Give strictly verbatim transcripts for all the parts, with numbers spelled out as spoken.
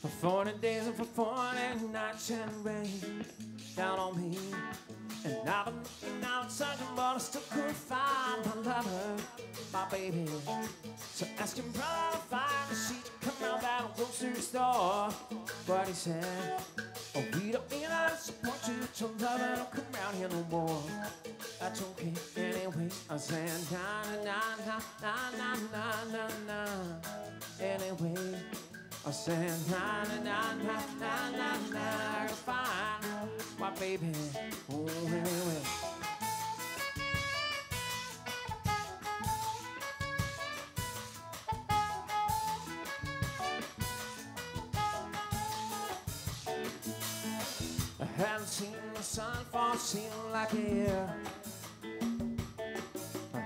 For forty days and for forty nights and rain down on me, and I've been looking out searching, but I still couldn't find my lover, my baby. So asking brother if I could see to come round by the grocery store, but he said, "Oh, we don't need to support you, so lover, don't come round here no more." That's okay anyway. I said, "Nah, nah, nah, nah, nah, nah, nah, nah." Anyway. I said, na na na na na na, to find my baby. Oh, anyway. I haven't seen the sun fall, seen like a year.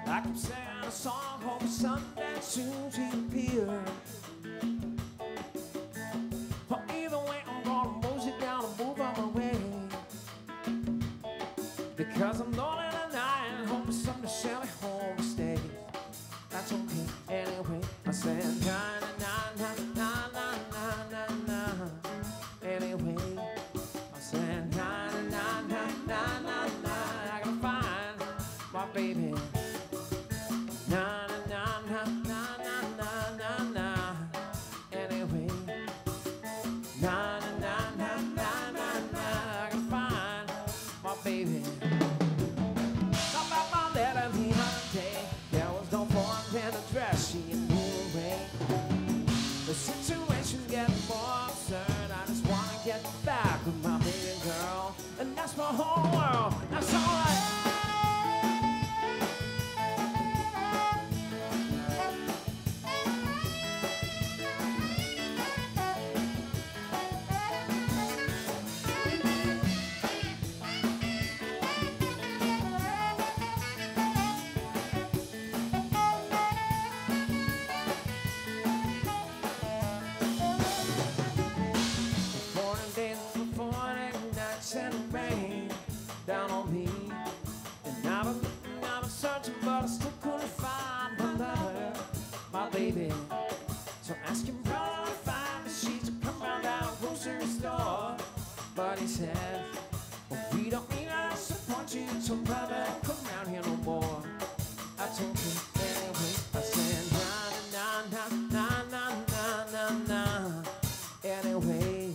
I keep saying a song, hope someday soon she'll appear. Because I'm lonely tonight and hoping someday she'll be home to stay. That's okay anyway. I said na na na na na na na na. Anyway, I said na na na na na na. I gotta find my baby. Na na na na na na na na. Anyway, na na na na na na na. I gotta find my baby. The situation's getting more absurd. I just wanna get back with my baby girl, and that's my whole world. That's alright. Down on me, and I've been looking, I've been searching, but I still couldn't find my lover, my baby. So I asked him brother if I could see to come round our grocery store, but he said, "Well, we don't need to support you, so brother, don't come round here no more." I told him anyway. I said, "Na na na na na na na." Anyway,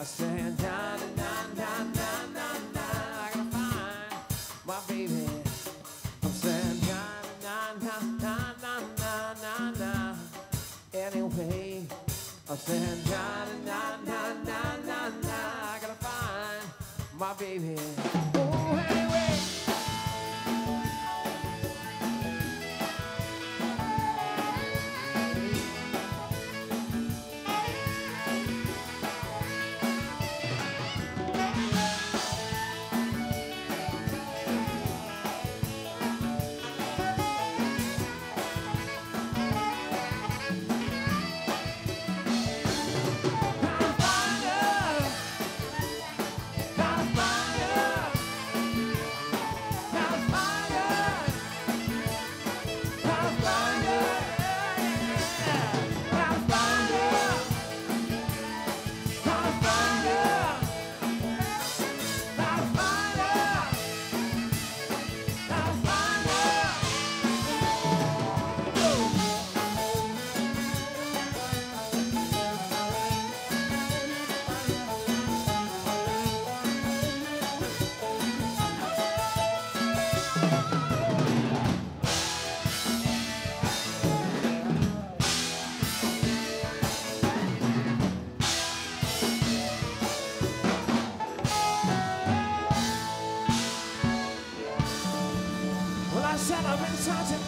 I said, "Na na na na na." My baby, I'm saying na na na na na na na na. Anyway, I'm saying na na na na na na. I gotta find my baby. Oh, anyway. I've been touching